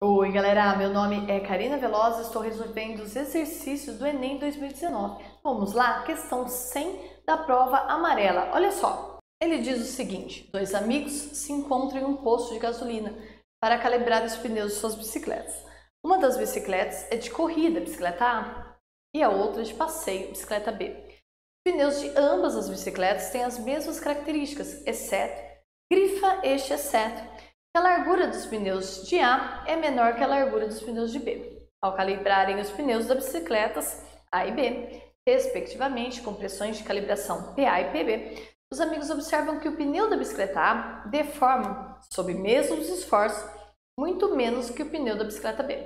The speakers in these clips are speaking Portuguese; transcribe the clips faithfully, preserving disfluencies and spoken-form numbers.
Oi galera, meu nome é Carina Vellosa, estou resolvendo os exercícios do Enem dois mil e dezenove. Vamos lá, questão cem da prova amarela. Olha só, ele diz o seguinte: dois amigos se encontram em um posto de gasolina para calibrar os pneus de suas bicicletas. Uma das bicicletas é de corrida, bicicleta A, e a outra é de passeio, bicicleta B. Os pneus de ambas as bicicletas têm as mesmas características, exceto, grifa este exceto, a largura dos pneus de A é menor que a largura dos pneus de B. Ao calibrarem os pneus das bicicletas A e B, respectivamente, com pressões de calibração P A e P B, os amigos observam que o pneu da bicicleta A deforma, sob mesmos esforços, muito menos que o pneu da bicicleta B.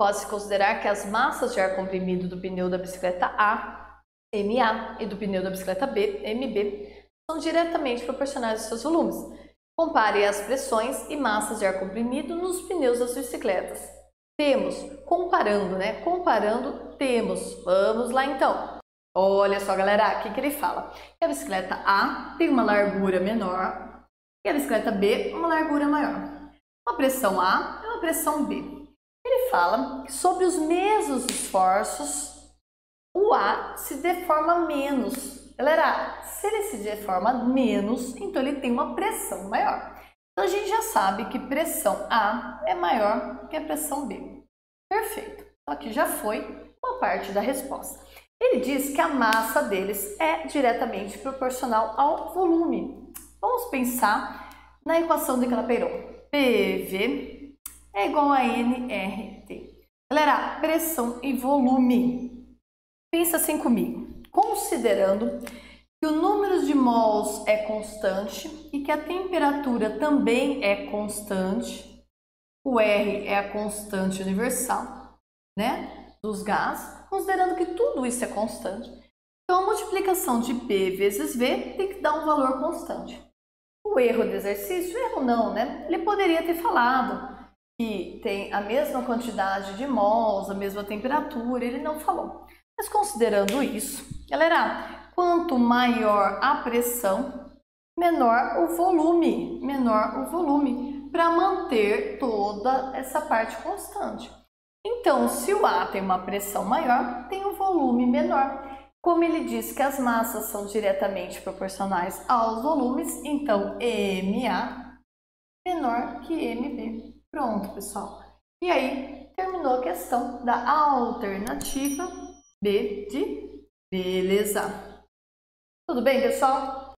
Pode-se considerar que as massas de ar comprimido do pneu da bicicleta A, M A, e do pneu da bicicleta B, M B, são diretamente proporcionais aos seus volumes. Compare as pressões e massas de ar comprimido nos pneus das bicicletas. Temos, comparando, né? Comparando, temos. Vamos lá então. Olha só, galera, aqui que ele fala. Que a bicicleta A tem uma largura menor e a bicicleta B uma largura maior. Uma pressão A e uma pressão B. Ele fala que sobre os mesmos esforços, o A se deforma menos. Galera, se ele se deforma menos, então ele tem uma pressão maior. Então a gente já sabe que pressão A é maior que a pressão B. Perfeito. Então aqui já foi uma parte da resposta. Ele diz que a massa deles é diretamente proporcional ao volume. Vamos pensar na equação de Clapeyron. P V é igual a N R T. Galera, pressão e volume. Pensa assim comigo. Considerando que o número de mols é constante e que a temperatura também é constante, o R é a constante universal, né, dos gases, considerando que tudo isso é constante, então a multiplicação de P vezes V tem que dar um valor constante. O erro do exercício, erro não, né, ele poderia ter falado que tem a mesma quantidade de mols, a mesma temperatura, ele não falou. Mas considerando isso, galera, quanto maior a pressão, menor o volume, menor o volume, para manter toda essa parte constante. Então, se o A tem uma pressão maior, tem um volume menor. Como ele diz que as massas são diretamente proporcionais aos volumes, então M A menor que M B. Pronto, pessoal. E aí, terminou a questão da alternativa B de beleza. Tudo bem, pessoal?